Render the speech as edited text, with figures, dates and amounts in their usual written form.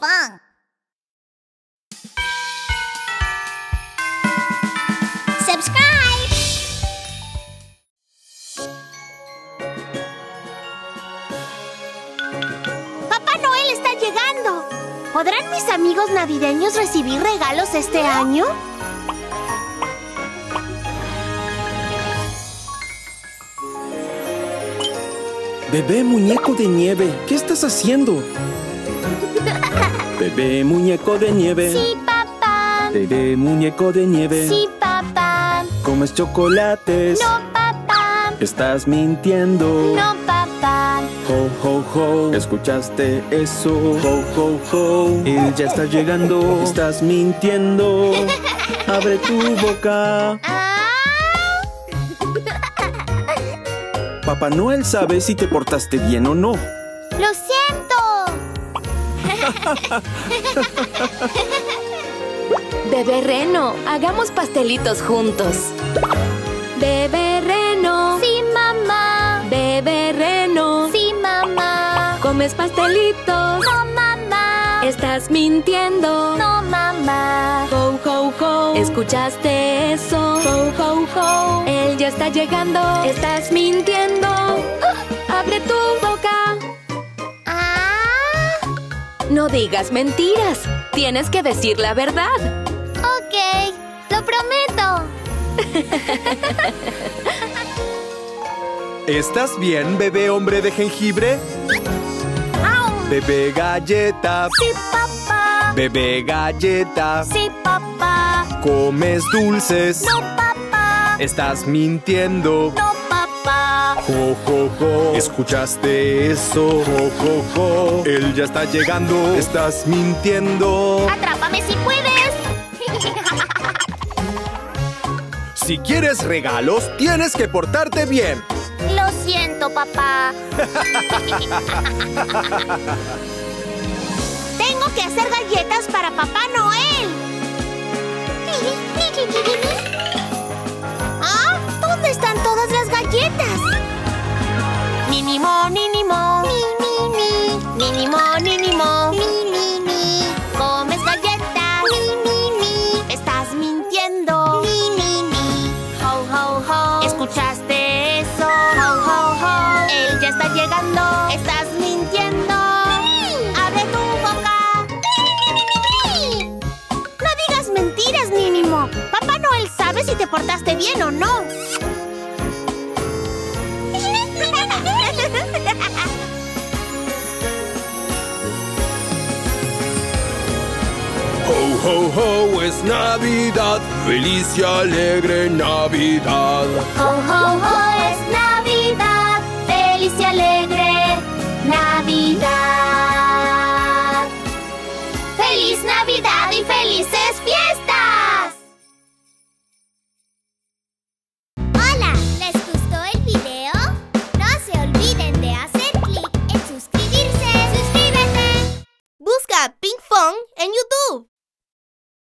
pan. Subscribe. Papá Noel está llegando. ¿Podrán mis amigos navideños recibir regalos este año? Bebé muñeco de nieve, ¿qué estás haciendo? Bebé muñeco de nieve. Sí, papá. Bebé muñeco de nieve. Sí, papá. ¿Comes chocolates? No, papá. ¿Estás mintiendo? No, papá. Ho, ho, ho. ¿Escuchaste eso? Ho, ho, ho. Él ya está llegando. ¿Estás mintiendo? Abre tu boca. Papá Noel sabe si te portaste bien o no. ¡Lo siento! Bebé Reno, hagamos pastelitos juntos. Bebé Reno. Sí, mamá. Bebé Reno. Sí, mamá. ¿Comes pastelitos? No, mamá. ¿Estás mintiendo? No, mamá. Ho, ho, ho. ¿Escuchaste eso? Ho, ho, ho. Él ya está llegando. ¿Estás mintiendo? ¡Abre tu boca! Ah. No digas mentiras. Tienes que decir la verdad. Ok, lo prometo. ¿Estás bien, bebé hombre de jengibre? ¡Au! Bebé galleta. Sí, papá. Bebé galleta. Sí, papá. ¿Comes dulces? No, papá. ¿Estás mintiendo? No, ho, ho, ho. ¿Escuchaste eso? Ho, ho, ho. Él ya está llegando. Estás mintiendo. ¡Atrápame si puedes! Si quieres regalos, tienes que portarte bien. Lo siento, papá. Tengo que hacer galletas para Papá Noel. ¿Ah? ¿Dónde están todas las galletas? Ninimo, ninimo. Mi, mi, mi. Ninimo, ninimo. Mi, mi, mi. ¿Comes galletas? Mi, mi, mi. ¿Estás mintiendo? Mi, mi, mi. Ho, ho, ho. ¿Escuchaste eso? Ho, ho, ho. Él ya está llegando. ¿Estás mintiendo? ¡Abre tu boca! No digas mentiras, Ninimo. Papá Noel sabe si te portaste bien o no. Ho, ho, es Navidad, feliz y alegre Navidad. Ho, ho, ho.